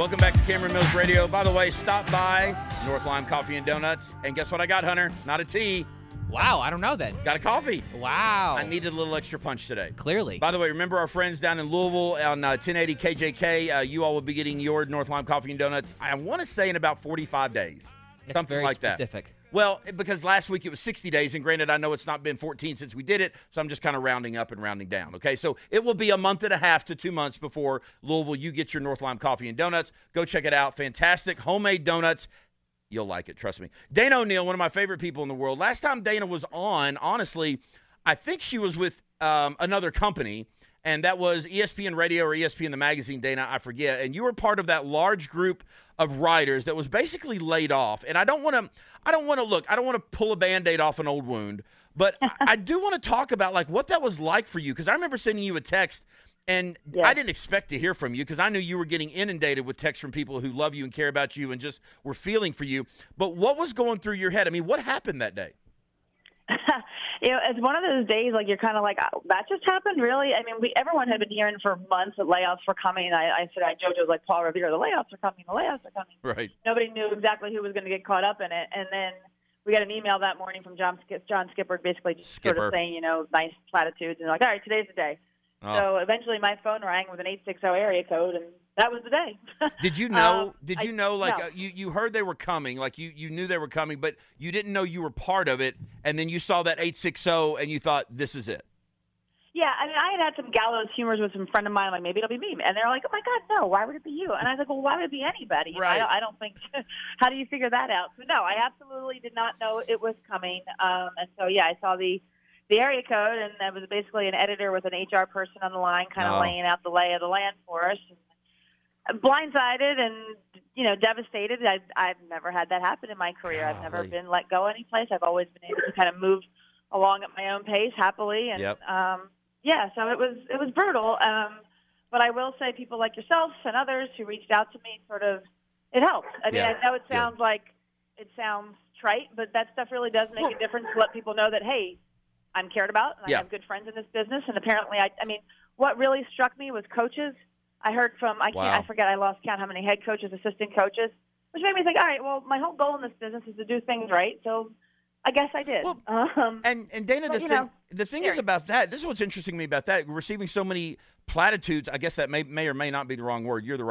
Welcome back to Cameron Mills Radio. By the way, stop by North Lime Coffee and Donuts. And guess what I got, Hunter? Not a tea. Wow, I don't know then. Got a coffee. Wow. I needed a little extra punch today. Clearly. By the way, remember our friends down in Louisville on 1080 KJK. You all will be getting your North Lime Coffee and Donuts, I want to say, in about 45 days. That's something like that. Very specific. Well, because last week it was 60 days, and granted, I know it's not been 14 since we did it, so I'm just kind of rounding up and rounding down, okay? So it will be a month and a half to 2 months before Louisville, you get your North Lime Coffee and Donuts. Go check it out. Fantastic homemade donuts. You'll like it, trust me. Dana O'Neil, one of my favorite people in the world. Last time Dana was on, honestly, I think she was with another company, and that was ESPN Radio or ESPN the Magazine, Dana, I forget. And you were part of that large group of writers that was basically laid off. And I don't want to pull a Band-Aid off an old wound, but I do want to talk about like what that was like for you, because I remember sending you a text. And yes. I didn't expect to hear from you because I knew you were getting inundated with texts from people who love you and care about you and just were feeling for you. But what was going through your head? I mean, what happened that day? You know, it's one of those days like you're kind of like, oh, that just happened, really? I mean, everyone had been hearing for months that layoffs were coming. And I said, I joked, it was like Paul Revere, the layoffs are coming. Right. Nobody knew exactly who was going to get caught up in it. And then we got an email that morning from John Skipper basically just sort of saying, you know, nice platitudes. And like, all right, today's the day. Oh. So eventually my phone rang with an 860 area code, and that was the day. Did you know, you heard they were coming, like you knew they were coming, but you didn't know you were part of it, and then you saw that 860, and you thought, this is it? Yeah, I mean, I had some gallows humors with some friend of mine, like, maybe it'll be me. And they're like, oh, my God, no, why would it be you? And I was like, well, why would it be anybody? Right. I don't think, how do you figure that out? So, no, I absolutely did not know it was coming. And so, yeah, I saw the area code, and that was basically an editor with an HR person on the line kind of laying out the lay of the land for us. And blindsided and, you know, devastated. I've never had that happen in my career. Golly. I've never been let go any place. I've always been able to kind of move along at my own pace happily. And, so it was brutal. But I will say people like yourself and others who reached out to me sort of, it helped. I mean, yeah. I know it sounds like it sounds trite, but that stuff really does make a difference to let people know that, hey, I'm cared about, and I have good friends in this business. And apparently, I mean, what really struck me was coaches. I heard from, I lost count how many head coaches, assistant coaches, which made me think, all right, well, my whole goal in this business is to do things right. So I guess I did. Well, and Dana, the thing is about that, this is what's interesting to me about that, receiving so many platitudes, I guess that may or may not be the wrong word. You're the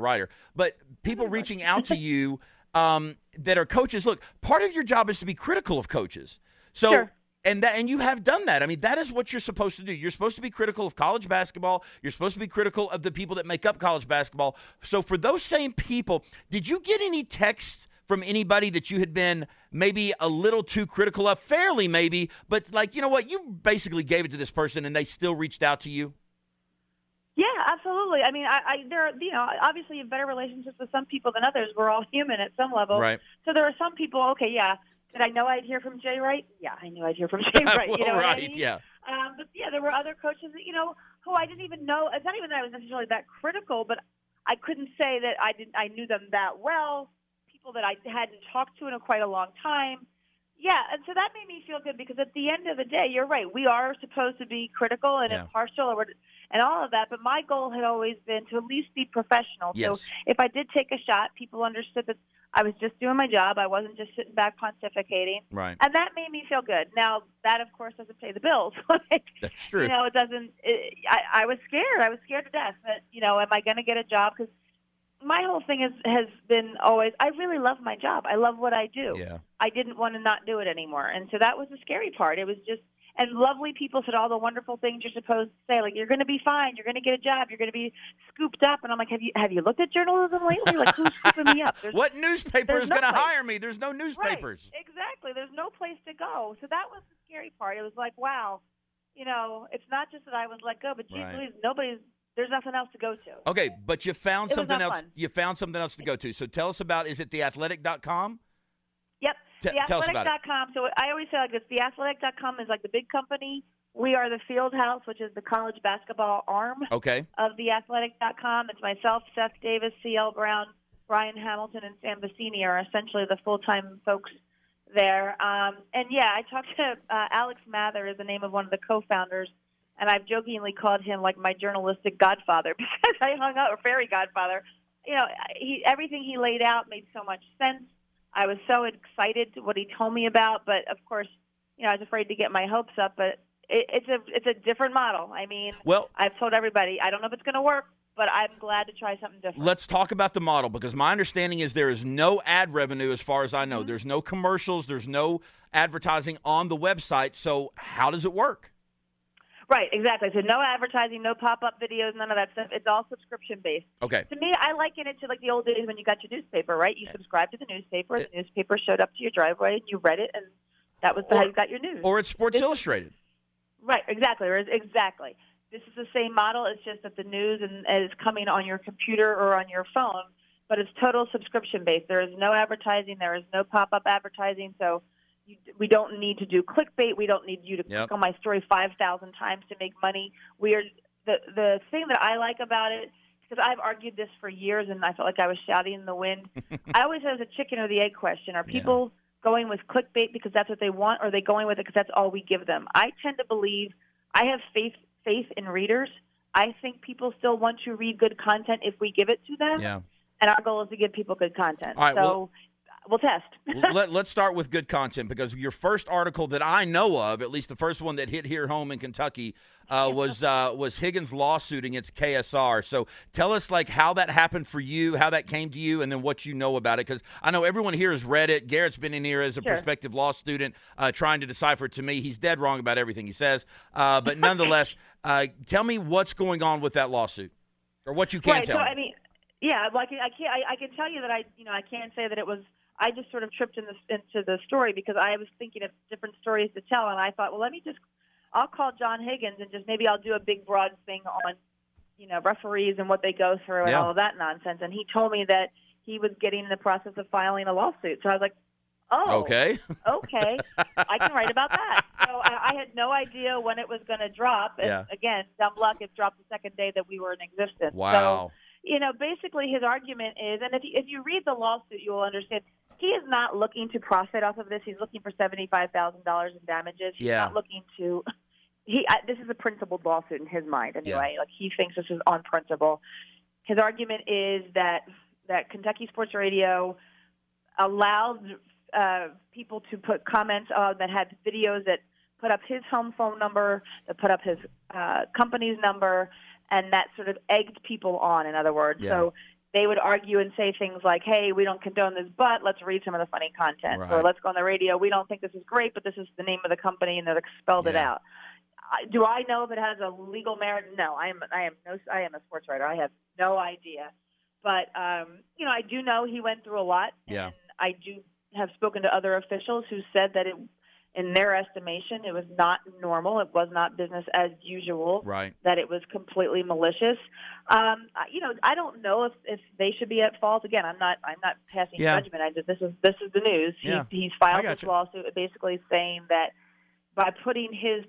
writer. But people reaching out to you that are coaches, look, part of your job is to be critical of coaches. So. Sure. And you have done that. I mean, that is what you're supposed to do. You're supposed to be critical of college basketball. You're supposed to be critical of the people that make up college basketball. So for those same people, did you get any texts from anybody that you had been maybe a little too critical of? Fairly maybe, but like, you know what? You basically gave it to this person and they still reached out to you? Yeah, absolutely. I mean, obviously you have better relationships with some people than others. We're all human at some level. Right. So there are some people, okay, yeah. Did I know I'd hear from Jay Wright? Yeah, I knew I'd hear from Jay Wright. You know what I mean? Yeah. But, yeah, there were other coaches that, you know, who I didn't even know. It's not even that I was necessarily that critical, but I couldn't say that I knew them that well, people that I hadn't talked to in quite a long time. Yeah, and so that made me feel good because at the end of the day, you're right. We are supposed to be critical and impartial and all of that, but my goal had always been to at least be professional. Yes. So if I did take a shot, people understood that I was just doing my job. I wasn't just sitting back pontificating. Right. And that made me feel good. Now, that, of course, doesn't pay the bills. That's true. You know, it doesn't. I was scared. I was scared to death. But, you know, am I going to get a job? Because my whole thing has been always, I really love my job. I love what I do. Yeah. I didn't want to not do it anymore. And so that was the scary part. It was just, and lovely people said all the wonderful things you're supposed to say, like, you're going to be fine, you're going to get a job, you're going to be scooped up. And I'm like, have you looked at journalism lately? Like, who's scooping me up? What newspaper is going to hire me? There's no newspapers. Right, exactly. There's no place to go. So that was the scary part. It was like, wow, you know, it's not just that I was let go, but geez, please, there's nothing else to go to. Okay, but you found something else. You found something else to go to. So tell us about, is it TheAthletic.com? Yep. TheAthletic.com. So I always say like this, TheAthletic.com is like the big company. We are the field house, which is the college basketball arm of TheAthletic.com. It's myself, Seth Davis, C.L. Brown, Brian Hamilton, and Sam Basini are essentially the full-time folks there. I talked to Alex Mather is the name of one of the co-founders, and I've jokingly called him like my journalistic godfather because I hung out, or fairy godfather. you know, everything he laid out made so much sense. I was so excited to what he told me about, but of course, you know, I was afraid to get my hopes up. But it's a different model. I mean, well, I've told everybody I don't know if it's going to work, but I'm glad to try something different. Let's talk about the model, because my understanding is there is no ad revenue as far as I know. Mm-hmm. There's no commercials. There's no advertising on the website. So how does it work? Right, exactly. So no advertising, no pop-up videos, none of that stuff. It's all subscription-based. Okay. To me, I liken it to like the old days when you got your newspaper, right? You subscribed to the newspaper. The newspaper showed up to your driveway, and you read it, and that was how you got your news. Or it's Sports Illustrated. Right, exactly. Exactly. This is the same model. It's just that the news is coming on your computer or on your phone, but it's total subscription-based. There is no advertising. There is no pop-up advertising, so we don't need to do clickbait. We don't need you to click on my story 5,000 times to make money. The thing that I like about it, because I've argued this for years, and I felt like I was shouting in the wind. I always have the chicken or the egg question. Are people going with clickbait because that's what they want, or are they going with it because that's all we give them? I tend to believe I have faith in readers. I think people still want to read good content if we give it to them, and our goal is to give people good content. All right, so. We'll test. Let's start with good content, because your first article that I know of, at least the first one that hit here home in Kentucky, was Higgins' lawsuit against KSR. So tell us like how that happened for you, how that came to you, and then what you know about it, because I know everyone here has read it. Garrett's been in here as a prospective law student trying to decipher. To me, he's dead wrong about everything he says. But nonetheless, tell me what's going on with that lawsuit, or what you can tell. So, me. I mean, I can tell you that I can't say that it was. I just sort of tripped into the story because I was thinking of different stories to tell, and I thought, well, I'll call John Higgins and just maybe I'll do a big broad thing on, referees and what they go through and all of that nonsense. And he told me that he was getting in the process of filing a lawsuit. So I was like, oh, okay, I can write about that. So I had no idea when it was going to drop. And again, dumb luck, it dropped the second day that we were in existence. Wow. So, basically his argument is, and if you read the lawsuit, you will understand, he is not looking to profit off of this. He's looking for $75,000 in damages. He's not looking to. This is a principled lawsuit in his mind, anyway. Yeah. Like, he thinks this is on principle. His argument is that Kentucky Sports Radio allowed people to put comments on that had videos that put up his home phone number, that put up his company's number, and that sort of egged people on. In other words, so. They would argue and say things like, hey, we don't condone this, but let's read some of the funny content. Right. Or let's go on the radio. We don't think this is great, but this is the name of the company, and they've spelled it out. Do I know if it has a legal merit? No, I am a sports writer. I have no idea. But, I do know he went through a lot. And I do have spoken to other officials who said that in their estimation, it was not normal. It was not business as usual. Right. That it was completely malicious. I don't know if they should be at fault. Again, I'm not passing judgment. I just this is the news. Yeah. He's filed this lawsuit, basically saying that by putting his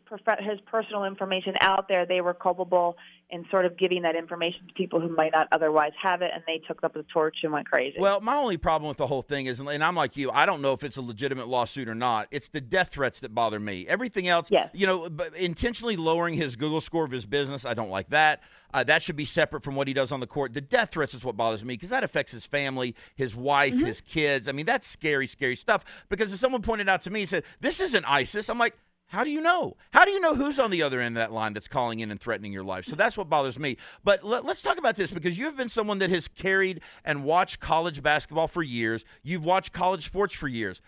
personal information out there, they were culpable in sort of giving that information to people who might not otherwise have it, and they took up the torch and went crazy. Well, my only problem with the whole thing is, and I'm like you, I don't know if it's a legitimate lawsuit or not. It's the death threats that bother me. Everything else, but intentionally lowering his Google score of his business, I don't like that. That should be separate from what he does on the court. The death threats is what bothers me, because that affects his family, his wife, his kids. I mean, that's scary, scary stuff, because as someone pointed out to me, he said, this isn't ISIS. I'm like, how do you know? How do you know who's on the other end of that line that's calling in and threatening your life? So that's what bothers me. But let's talk about this, because you have been someone that has carried and watched college basketball for years. You've watched college sports for years.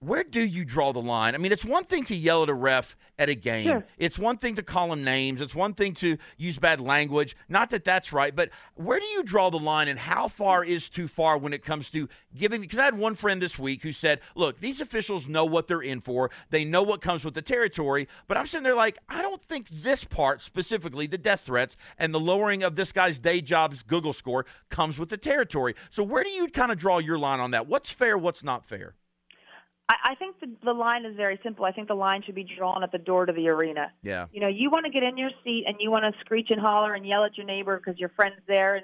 Where do you draw the line? I mean, it's one thing to yell at a ref at a game. Sure. It's one thing to call him names. It's one thing to use bad language. Not that that's right, but where do you draw the line, and how far is too far when it comes to giving? Because I had one friend this week who said, look, these officials know what they're in for. They know what comes with the territory, but I'm sitting there like, I don't think this part, specifically the death threats and the lowering of this guy's day job's Google score, comes with the territory. So where do you kind of draw your line on that? What's fair? What's not fair? I think the line is very simple. I think the line should be drawn at the door to the arena. Yeah. You want to get in your seat and you want to screech and holler and yell at your neighbor because your friend's there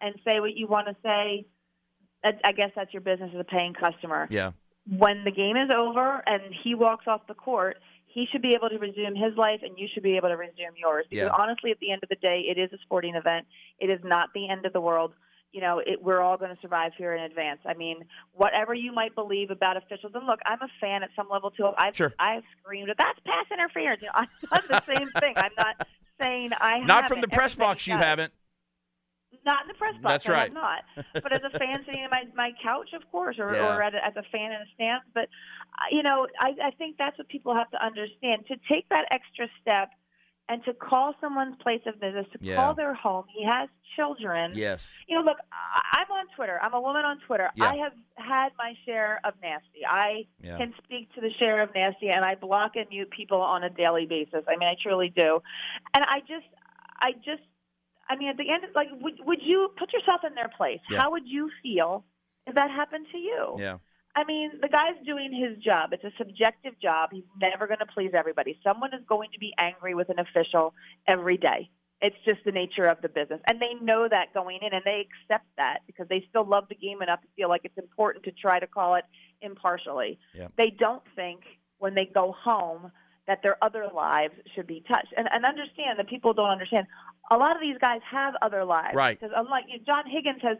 and say what you want to say. I guess that's your business as a paying customer. Yeah. When the game is over and he walks off the court, he should be able to resume his life and you should be able to resume yours. Because honestly, at the end of the day, it is a sporting event. It is not the end of the world. you know, we're all going to survive here in advance. I mean, whatever you might believe about officials, and look, I'm a fan at some level too. I've screamed, that's pass interference. You know, I've done the same thing. I'm not saying I haven't. Not from the press box, you haven't. Not in the press box. That's right. I'm not. But as a fan sitting on my couch, of course, or as a fan in the stands. But, you know, I think that's what people have to understand. To take that extra step and to call someone's place of business, to call their home. He has children. Yes. You know, look, I'm on Twitter. I'm a woman on Twitter. Yeah. I have had my share of nasty. I can speak to the share of nasty, and I block and mute people on a daily basis. I mean, I truly do. And I mean, at the end, like, would you put yourself in their place? Yeah. How would you feel if that happened to you? Yeah. I mean, the guy's doing his job. It's a subjective job. He's never going to please everybody. Someone is going to be angry with an official every day. It's just the nature of the business. And they know that going in, and they accept that because they still love the game enough to feel like it's important to try to call it impartially. Yeah. They don't think when they go home that their other lives should be touched. And understand that people don't understand. A lot of these guys have other lives. Right. Because unlike John Higgins has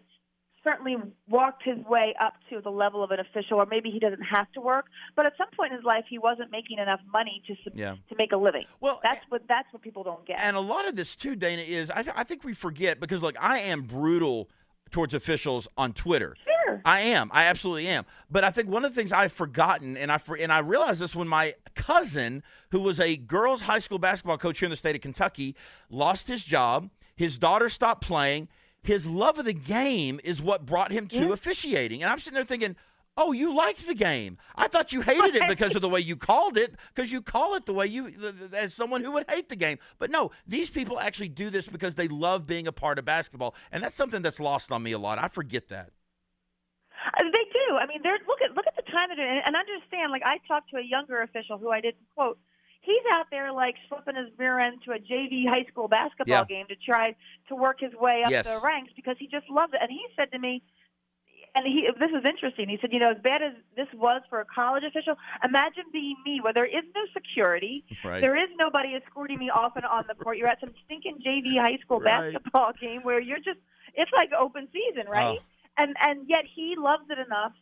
certainly walked his way up to the level of an official, or maybe he doesn't have to work. But at some point in his life, he wasn't making enough money to make a living. Well, that's what people don't get. And a lot of this, too, Dana, is I think we forget because, look, I am brutal towards officials on Twitter. Sure. I am. I absolutely am. But I think one of the things I've forgotten, and I realized this when my cousin, who was a girls' high school basketball coach here in the state of Kentucky, lost his job, his daughter stopped playing. His love of the game is what brought him to officiating. And I'm sitting there thinking, oh, you liked the game. I thought you hated it because of the way you called it, because you call it the way you – as someone who would hate the game. But, no, these people actually do this because they love being a part of basketball, and that's something that's lost on me a lot. I forget that. They do. I mean, look at the time. And understand, like, I talked to a younger official who I didn't quote. He's out there, like, flipping his rear end to a JV high school basketball game to try to work his way up the ranks because he just loved it. And he said to me, this is interesting, he said, you know, as bad as this was for a college official, imagine being me where there is no security, there is nobody escorting me off and on the court. You're at some stinking JV high school basketball game where you're just – it's like open season, right? And yet he loves it enough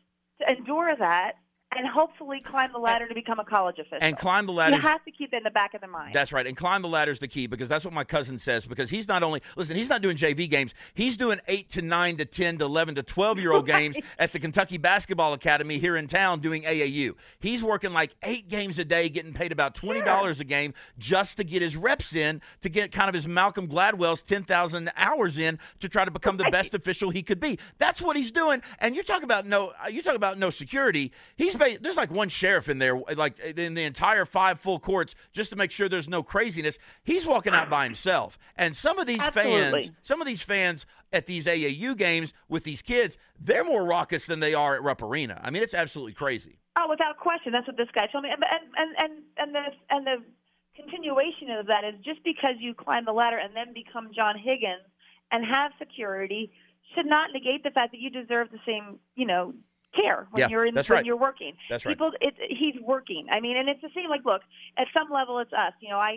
to endure that. And hopefully climb the ladder to become a college official. And climb the ladder. You have to keep that in the back of the mind. That's right. And climb the ladder is the key because that's what my cousin says. Because he's not only – listen, he's not doing JV games. He's doing 8 to 9 to 10 to 11 to 12-year-old games at the Kentucky Basketball Academy here in town doing AAU. He's working like 8 games a day, getting paid about $20 a game just to get his reps in, to get kind of his Malcolm Gladwell's 10,000 hours in to try to become the best official he could be. That's what he's doing. And you talk about no security. There's like one sheriff in there, like in the entire 5 full courts, just to make sure there's no craziness. He's walking out by himself. And some of these fans, at these AAU games with these kids, they're more raucous than they are at Rupp Arena. I mean, it's absolutely crazy. Oh, without question, that's what this guy told me. And the continuation of that is just because you climb the ladder and then become John Higgins and have security should not negate the fact that you deserve the same, you know, care when you're in when you're working. That's right. He's working. I mean, and it's the same. Like, look, at some level, it's us. I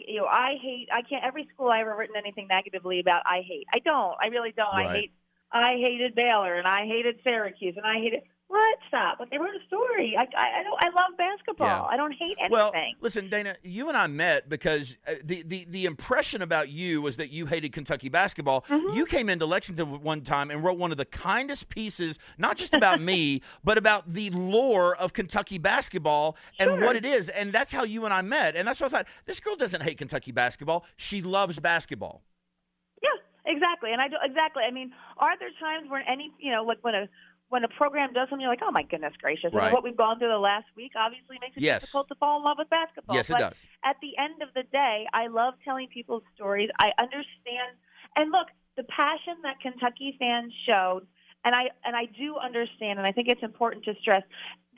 hate. I can't. Every school I ever written anything negatively about, I hate. I don't. I really don't. Right. I hated Baylor, and I hated Syracuse, and I hated. What? Stop. Like, they wrote a story. I love basketball. Yeah. I don't hate anything. Well, listen, Dana, you and I met because the impression about you was that you hated Kentucky basketball. Mm-hmm. You came into Lexington one time and wrote one of the kindest pieces, not just about me, but about the lore of Kentucky basketball and what it is. And that's how you and I met. And that's what I thought, this girl doesn't hate Kentucky basketball. She loves basketball. Yeah, exactly. And I do, exactly. I mean, are there times when when a program does something, you're like, oh, my goodness gracious. Right. I mean, what we've gone through the last week obviously makes it difficult to fall in love with basketball. Yes, it does. At the end of the day, I love telling people's stories. I understand. And, look, the passion that Kentucky fans showed, and I do understand, and I think it's important to stress,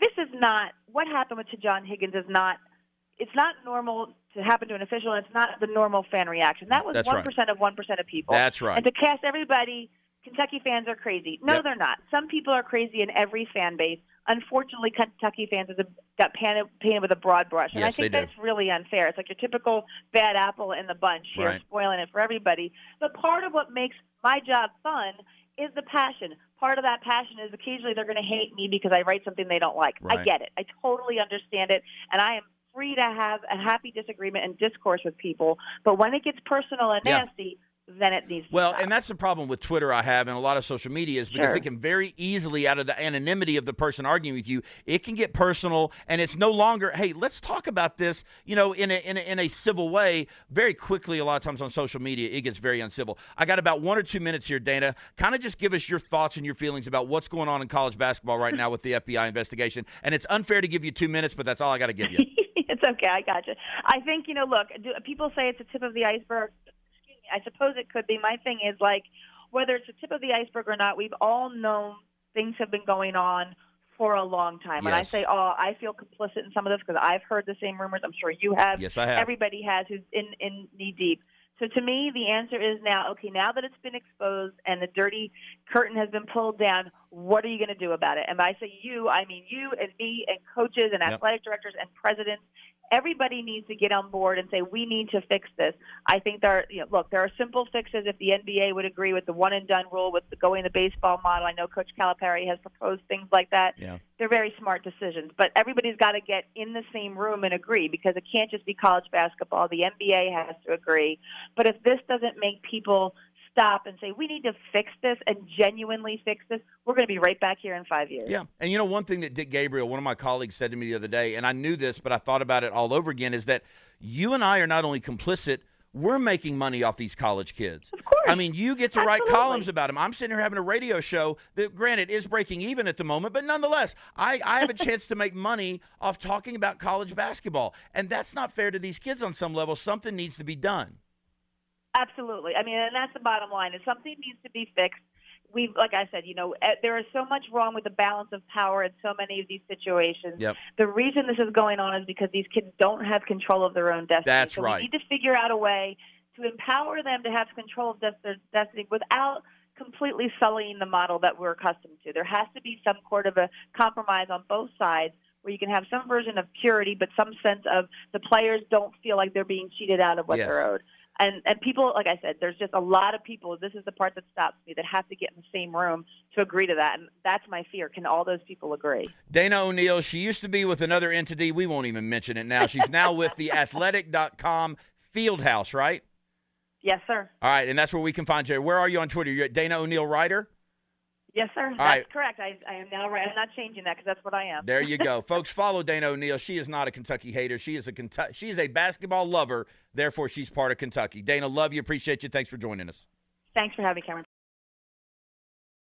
this is not – what happened to John Higgins is not – it's not normal to happen to an official, and it's not the normal fan reaction. That was 1% of 1% of people. That's right. And to cast everybody – Kentucky fans are crazy. No, they're not. Some people are crazy in every fan base. Unfortunately, Kentucky fans got painted with a broad brush. And I think that's really unfair. It's like your typical bad apple in the bunch here, spoiling it for everybody. But part of what makes my job fun is the passion. Part of that passion is occasionally they're going to hate me because I write something they don't like. Right. I get it. I totally understand it, and I am free to have a happy disagreement and discourse with people. But when it gets personal and nasty, then it needs to stop. And that's the problem with Twitter I have and a lot of social media is because it can very easily, out of the anonymity of the person arguing with you, it can get personal, and it's no longer, hey, let's talk about this, you know, in a civil way. Very quickly, a lot of times on social media, it gets very uncivil. I got about 1 or 2 minutes here, Dana. Kind of just give us your thoughts and your feelings about what's going on in college basketball right now with the FBI investigation. And it's unfair to give you 2 minutes, but that's all I got to give you. It's okay. I got you. I think, you know, look, people say it's the tip of the iceberg. I suppose it could be. My thing is, like, whether it's the tip of the iceberg or not, we've all known things have been going on for a long time. Yes. And I say, I feel complicit in some of this because I've heard the same rumors. I'm sure you have. Yes, I have. Everybody has who's in knee-deep. So to me, the answer is now, okay, now that it's been exposed and the dirty curtain has been pulled down, what are you going to do about it? And by I say you, I mean you and me and coaches and athletic directors and presidents. Everybody needs to get on board and say, we need to fix this. I think there are simple fixes. If the NBA would agree with the one-and-done rule, with going the baseball model, I know Coach Calipari has proposed things like that. Yeah. They're very smart decisions. But everybody's got to get in the same room and agree, because it can't just be college basketball. The NBA has to agree. But if this doesn't make people stop and say, we need to fix this and genuinely fix this, we're going to be right back here in 5 years. Yeah, and you know, one thing that Dick Gabriel, one of my colleagues, said to me the other day, and I knew this, but I thought about it all over again, is that you and I are not only complicit, we're making money off these college kids. Of course. I mean, you get to write columns about them. I'm sitting here having a radio show that, granted, is breaking even at the moment, but nonetheless, I have a chance to make money off talking about college basketball, and that's not fair to these kids on some level. Something needs to be done. Absolutely. I mean, and that's the bottom line, is something needs to be fixed. Like I said, you know, there is so much wrong with the balance of power in so many of these situations. Yep. The reason this is going on is because these kids don't have control of their own destiny. That's right. We need to figure out a way to empower them to have control of their destiny without completely sullying the model that we're accustomed to. There has to be some sort of a compromise on both sides, where you can have some version of purity, but some sense of the players don't feel like they're being cheated out of what they're owed. And people, like I said, there's just a lot of people, this is the part that stops me, that have to get in the same room to agree to that. And that's my fear. Can all those people agree? Dana O'Neil, she used to be with another entity. We won't even mention it now. She's now with TheAthletic.com Fieldhouse, right? Yes, sir. All right, and that's where we can find you. Where are you on Twitter? You're at Dana O'Neil Writer? Yes, sir. That's correct. I am now right. I'm not changing that because that's what I am. There you go. Folks, follow Dana O'Neil. She is not a Kentucky hater. She is a basketball lover. Therefore, she's part of Kentucky. Dana, love you. Appreciate you. Thanks for joining us. Thanks for having me, Cameron.